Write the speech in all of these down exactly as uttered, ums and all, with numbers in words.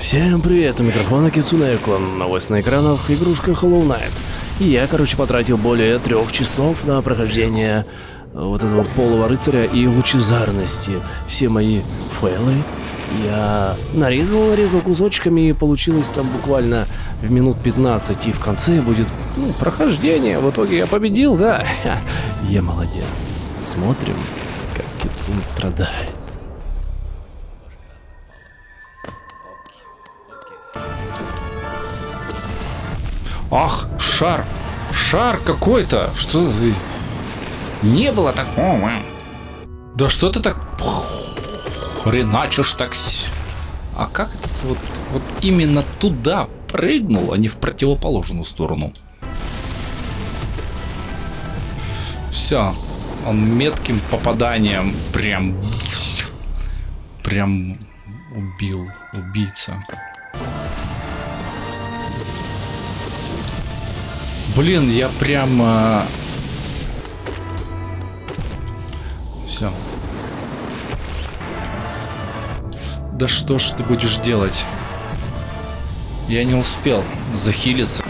Всем привет, у микрофона KetsuNeko, новость на экранах, игрушка Hollow Knight. И я, короче, потратил более трех часов на прохождение вот этого полого рыцаря и лучезарности. Все мои фейлы я нарезал, нарезал кусочками, и получилось там буквально в минут пятнадцать, и в конце будет, ну, прохождение. В итоге я победил, да? Я молодец. Смотрим, как Kitsun страдает. Ах, шар! Шар какой-то! Что ты? Не было такого! Да что ты так хреначишь так... А как это вот, вот именно туда прыгнул, а не в противоположную сторону? Все, он метким попаданием прям... Прям убил, убийца. Блин, я прямо... Все. Да что ж ты будешь делать? Я не успел захилиться.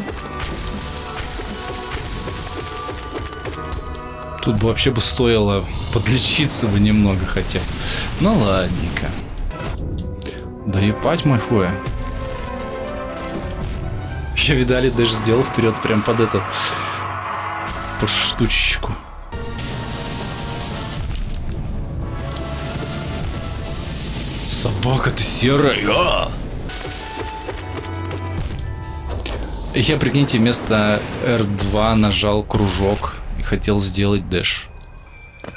Тут бы вообще бы стоило подлечиться бы немного хотя. Ну ладненько. Да ебать мой хуя. Я, видали, даже сделал вперед прям под эту под штучечку. Собака, ты серая! Я, прикиньте, вместо эр два нажал кружок и хотел сделать дэш.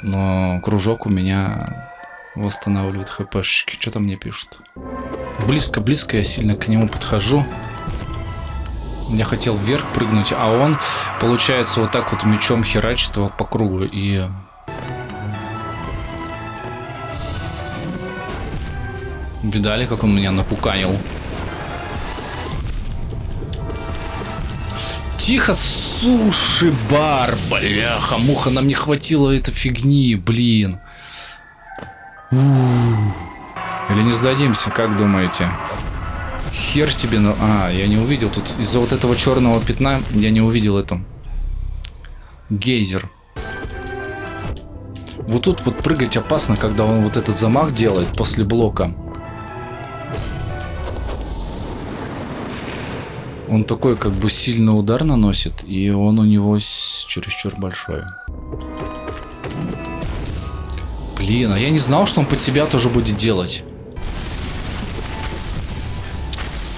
Но кружок у меня восстанавливает хпшечки. Что там мне пишут? Близко-близко я сильно к нему подхожу. Я хотел вверх прыгнуть, а он, получается, вот так вот мечом херачит его по кругу и... Видали, как он меня напуканил? Тихо, суши-бар, бляха, муха, нам не хватило этой фигни, блин. Или не сдадимся, как думаете? Хер тебе, ну... А, я не увидел тут. Из-за вот этого черного пятна я не увидел эту. Гейзер. Вот тут вот прыгать опасно, когда он вот этот замах делает после блока. Он такой как бы сильный удар наносит, и он у него чересчур большой. Блин, а я не знал, что он под себя тоже будет делать.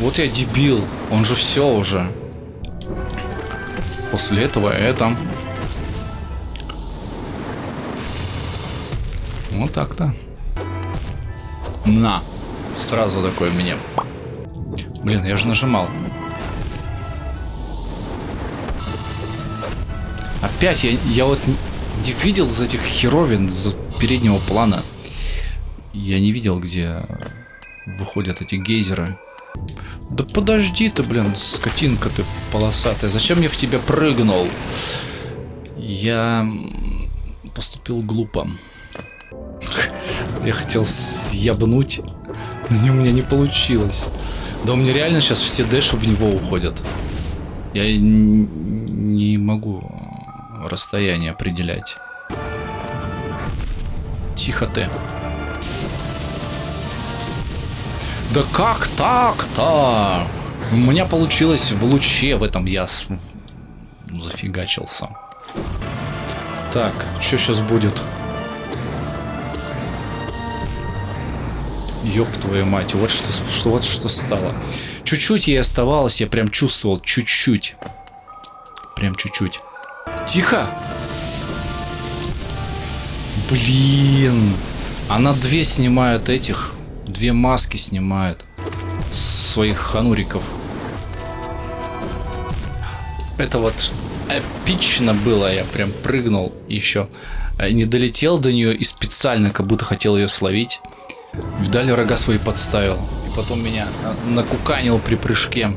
Вот я дебил, он же все уже. После этого это. Вот так-то. На. Сразу такой меня. Блин, я же нажимал. Опять я, я вот не видел из этих херовин с переднего плана. Я не видел, где выходят эти гейзеры. Да подожди ты, блин, скотинка ты полосатая. Зачем я в тебя прыгнул? Я поступил глупо. Я хотел съебнуть, но у меня не получилось. Да у меня реально сейчас все дэши в него уходят. Я не могу расстояние определять. Тихо ты. Да как так-то? У меня получилось в луче, в этом я с... зафигачился. Так, что сейчас будет? Ёб твою мать, вот что, что, вот что стало. Чуть-чуть ей оставалось, я прям чувствовал, чуть-чуть. Прям чуть-чуть. Тихо! Блин! Она две снимает этих... Две маски снимает своих хануриков. Это вот эпично было. Я прям прыгнул еще. Не долетел до нее и специально как будто хотел ее словить. Видали, рога свои подставил. И потом меня накуканил при прыжке.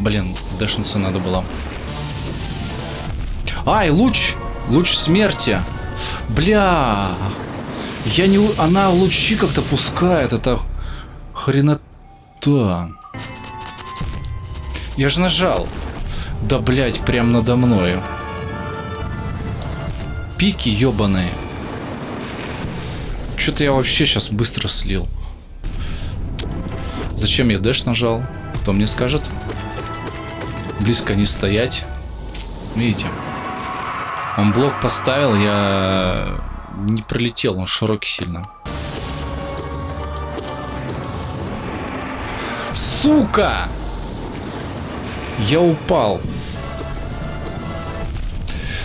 Блин, дэшнуться надо было. Ай, луч! Луч смерти! Бля! Я не... Она лучи как-то пускает, это Хренота. Я же нажал. Да, блядь, прям надо мною. Пики ёбаные. Что-то я вообще сейчас быстро слил. Зачем я дэш нажал? Кто мне скажет? Близко не стоять. Видите? Он блок поставил, я не пролетел, он широкий сильно. Сука! Я упал.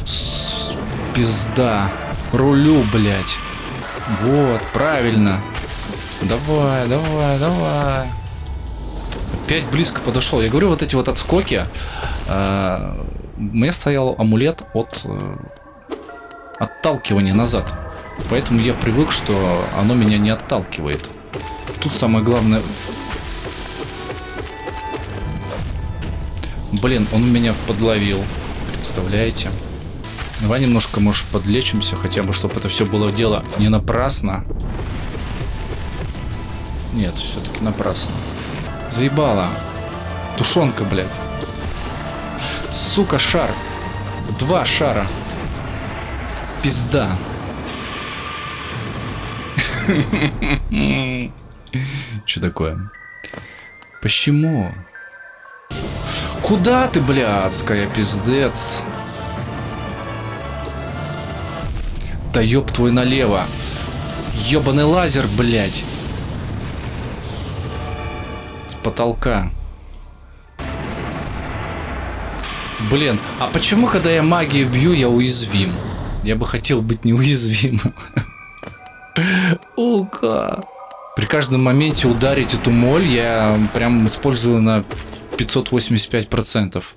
С... Пизда. Рулю, блядь. Вот, правильно. Давай, давай, давай. Опять близко подошел. Я говорю, вот эти вот отскоки. Э, мне стоял амулет от э, отталкивания назад. Поэтому я привык, что оно меня не отталкивает. Тут самое главное... Блин, он меня подловил. Представляете? Давай немножко, может, подлечимся хотя бы, чтобы это все было дело не напрасно. Нет, все-таки напрасно. Заебала. Тушенка, блядь. Сука, шар. Два шара. Пизда. Что такое? Почему? Куда ты, блядская, пиздец? Да ёб твой налево. Ёбаный лазер, блядь. С потолка. Блин, а почему, когда я магию бью, я уязвим? Я бы хотел быть неуязвимым. Ука. При каждом моменте ударить эту моль я прям использую на... пятьсот восемьдесят пять процентов.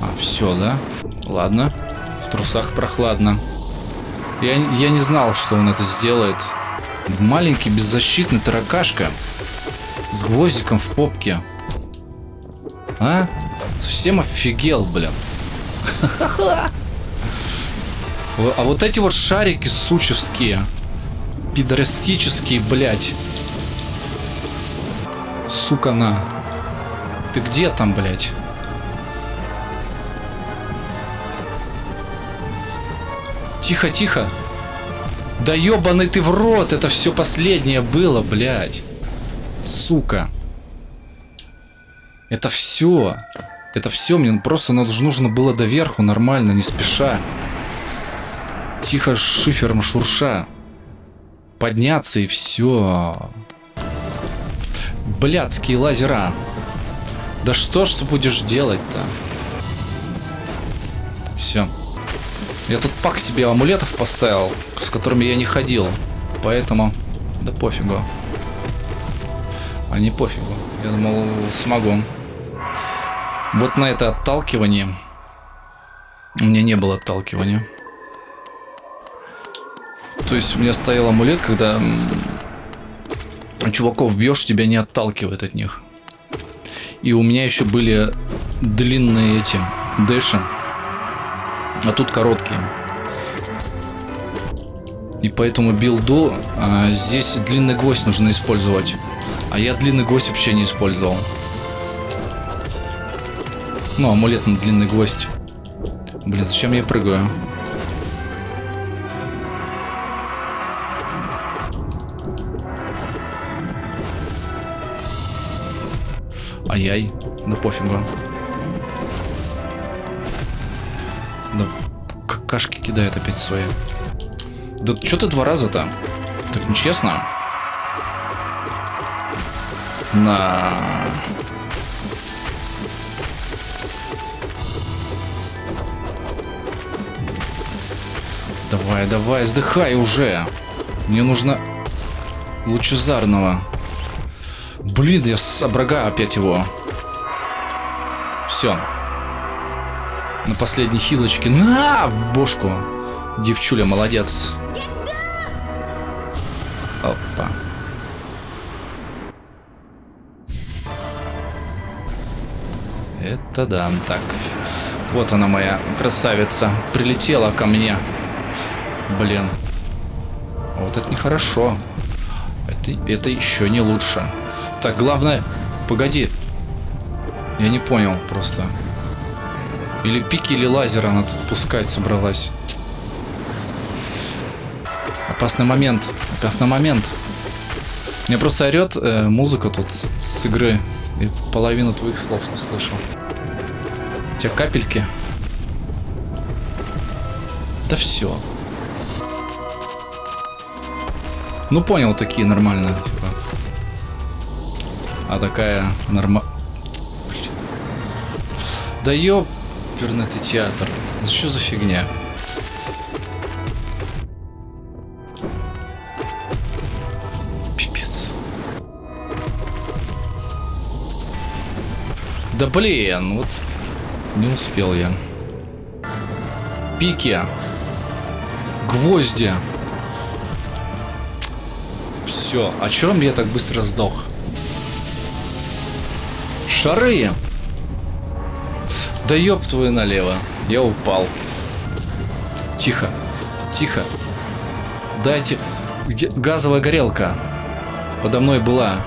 А, все, да? Ладно. В трусах прохладно. Я, я не знал, что он это сделает. Маленький беззащитный таракашка с гвоздиком в попке. А? Совсем офигел, блин. А вот эти вот шарики сучевские. Пидорастические, блядь. Сука, на. Ты где там, блядь? Тихо, тихо. Да ёбаный ты в рот, это все последнее было, блядь. Сука. Это все. Это все мне просто нужно было доверху, нормально, не спеша. Тихо, шифером шурша. Подняться и все. Блядские лазера. Да что ж ты будешь делать-то? Все. Я тут пак себе амулетов поставил, с которыми я не ходил. Поэтому... Да пофигу. А не пофигу. Я думал, смогу. Вот на это отталкивание. У меня не было отталкивания. То есть у меня стоял амулет, когда... Чуваков бьешь, тебя не отталкивает от них. И у меня еще были длинные эти дэши, а тут короткие. И поэтому билду а, здесь длинный гвоздь нужно использовать. А я длинный гвоздь вообще не использовал. Ну, амулет на длинный гвоздь. Блин, зачем я прыгаю? Ай-яй, да пофигу. Да какашки кидает опять свои. Да что ты два раза-то? Так нечестно. На. Давай, давай, сдыхай уже. Мне нужно лучезарного. Блин, я обрагаю опять его. Все. На последней хилочке. На! В бошку. Девчуля, молодец. Опа. Это да. Так. Вот она, моя красавица. Прилетела ко мне. Блин. Вот это нехорошо. Это, это еще не лучше. Так, главное... Погоди. Я не понял просто. Или пики, или лазер она тут пускать собралась. Опасный момент. Опасный момент. Мне просто орет э, музыка тут с игры. И половину твоих слов не слышал. У тебя капельки? Да все. Ну понял, такие нормально, типа. А такая норма... Блин. Да ёперный ты театр. Что за фигня? Пипец. Да блин, вот не успел я. Пики. Гвозди. Все, а чё я так быстро сдох? Шары! Да ёб твою налево. Я упал. Тихо. Тихо. Дайте... Газовая горелка. Подо мной была.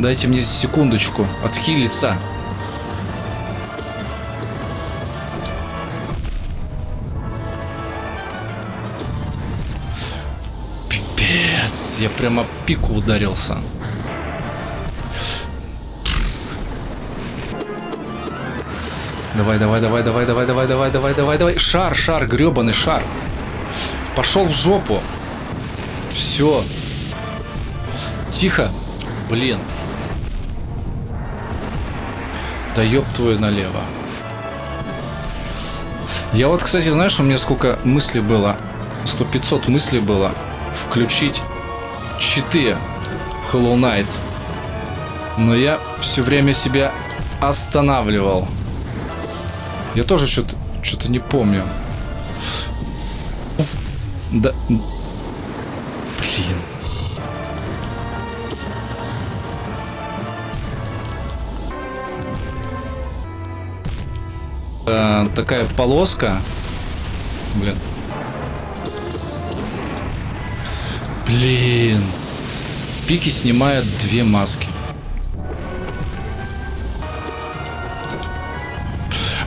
Дайте мне секундочку. Отхилиться. Пипец. Я прямо пику ударился. Давай, давай, давай, давай, давай, давай, давай, давай, давай, давай. Шар, шар, гребаный шар. Пошел в жопу. Все. Тихо. Блин. Да ёб твою налево. Я вот, кстати, знаешь, у меня сколько мыслей было? сто пятьсот мыслей было. Включить читы в Hollow Knight. Но я все время себя останавливал. Я тоже что-то что-то не помню. Да. Блин. Э, такая полоска. Блин. Блин. Пики снимают две маски.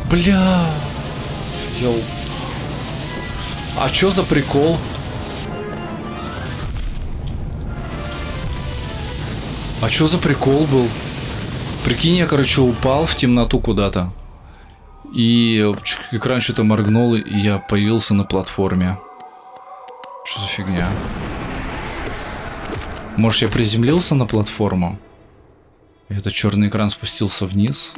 Бля, йоу. А чё за прикол? А чё за прикол был? Прикинь, я, короче, упал в темноту куда-то. И экран что-то моргнул, и я появился на платформе. Что за фигня? Может, я приземлился на платформу? И этот черный экран спустился вниз?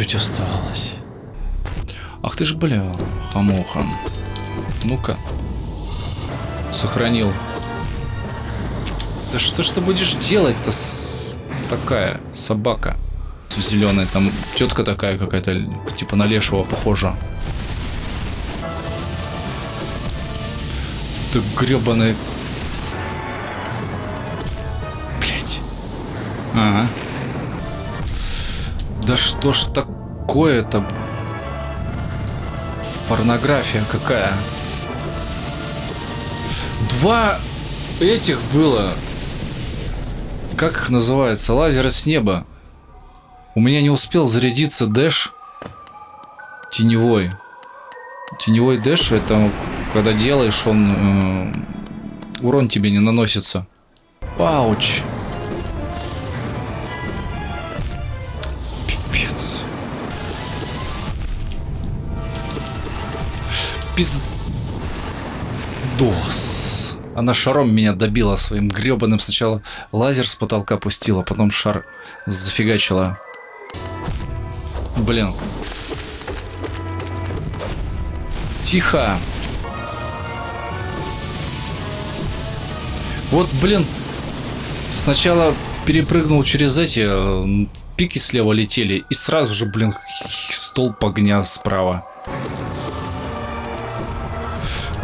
Чуть осталось. Ах ты ж, бля, хамуха. Ну-ка. Сохранил. Да что ж ты будешь делать-то, с... такая собака? Зеленая, там тетка такая какая-то, типа на лешего похожа. Ты гребаный... Блять. Ага. Да что ж такое-то? Порнография какая? Два этих было. Как их называется? Лазеры с неба. У меня не успел зарядиться дэш теневой. Теневой дэш, это когда делаешь, он э, урон тебе не наносится. Пауч. Пиздос. Она шаром меня добила своим гребаным. Сначала лазер с потолка пустила, потом шар зафигачила. Блин. Тихо. Вот, блин. Сначала перепрыгнул через эти. Пики слева летели. И сразу же, блин, столб огня справа.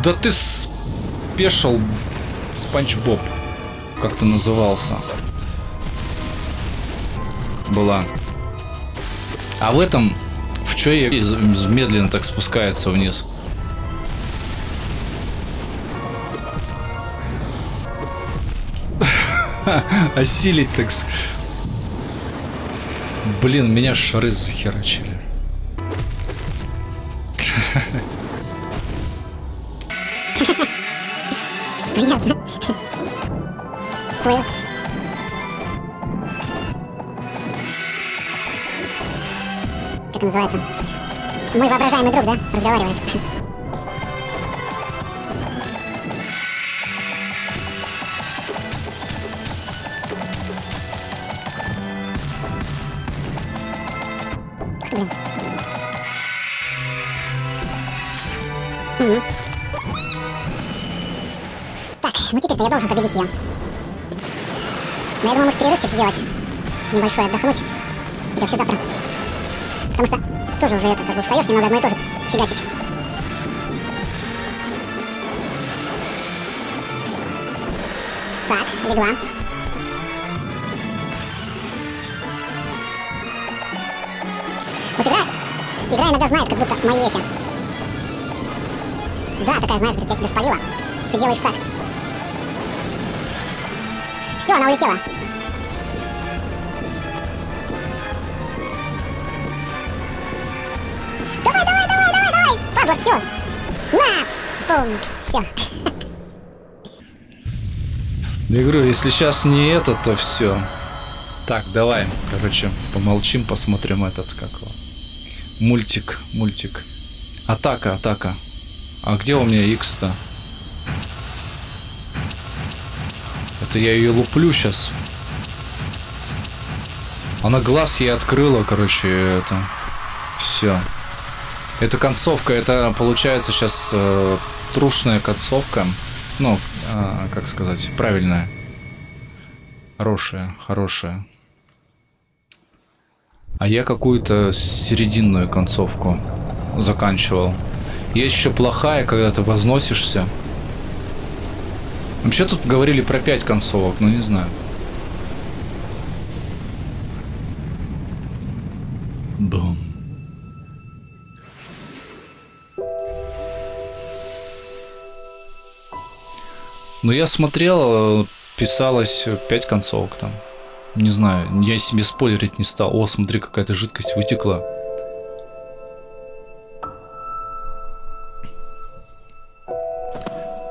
Да ты спешл, Спанч Боб, как ты назывался, была. А в этом, в Чё я медленно так спускается вниз? Осилить так. Блин, меня шары захерачили. Понятно. Понял. Как называется? Мой воображаемый друг, да? Разговаривает. Блин. Угу. Так, ну теперь-то я должен победить ее. Но я думаю, может перерывчик сделать. Небольшой отдохнуть. И вообще завтра. Потому что тоже уже это, как бы, встаешь немного одно и то же фигачить. Так, легла. Вот игра, игра иногда знает, как будто мои эти. Да, такая, знаешь, говорит, я тебя спалила. Ты делаешь так. Все, она улетела. Давай, давай, давай, давай, давай. Падла, все. На! Бум, все. Я говорю, если сейчас не это, то все. Так, давай, короче, помолчим, посмотрим этот, как его. Мультик, мультик. Атака, атака. А где у меня X-то? Это я ее луплю сейчас. Она глаз ей открыла, короче, это. Все. Это концовка, это получается сейчас э, трушная концовка. Ну, э, как сказать, правильная. Хорошая, хорошая. А я какую-то серединную концовку заканчивал. Есть еще плохая, когда ты возносишься. Вообще тут говорили про пять концовок, но не знаю. Бум. Но я смотрел, писалось пять концовок там. Не знаю, я себе спойлерить не стал. О, смотри, какая-то жидкость вытекла.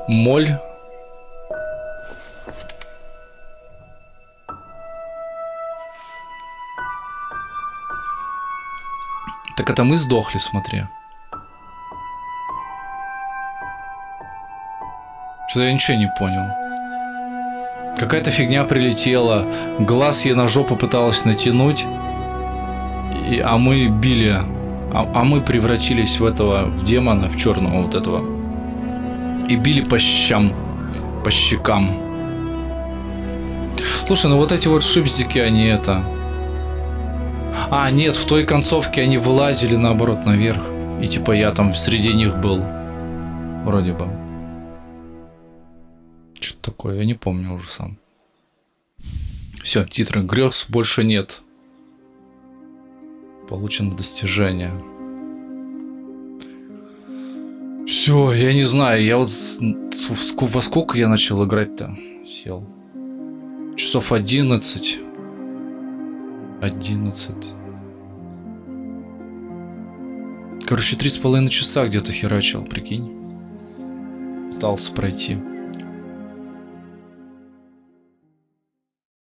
Моль. Так это мы сдохли, смотри. Что-то я ничего не понял. Какая-то фигня прилетела. Глаз ей на жопу пыталась натянуть. И, а мы били. А, а мы превратились в этого, в демона, в черного вот этого. И били по щам. По щекам. Слушай, ну вот эти вот шипзики, они это... А, нет, в той концовке они вылазили наоборот наверх. И типа я там среди них был. Вроде бы. Что-то такое, я не помню уже сам. Все, титры грез больше нет. Получено достижение. Все, я не знаю, я вот во сколько я начал играть-то? Сел. Часов одиннадцать. одиннадцать. Короче, три с половиной часа где-то херачил, прикинь. Пытался пройти.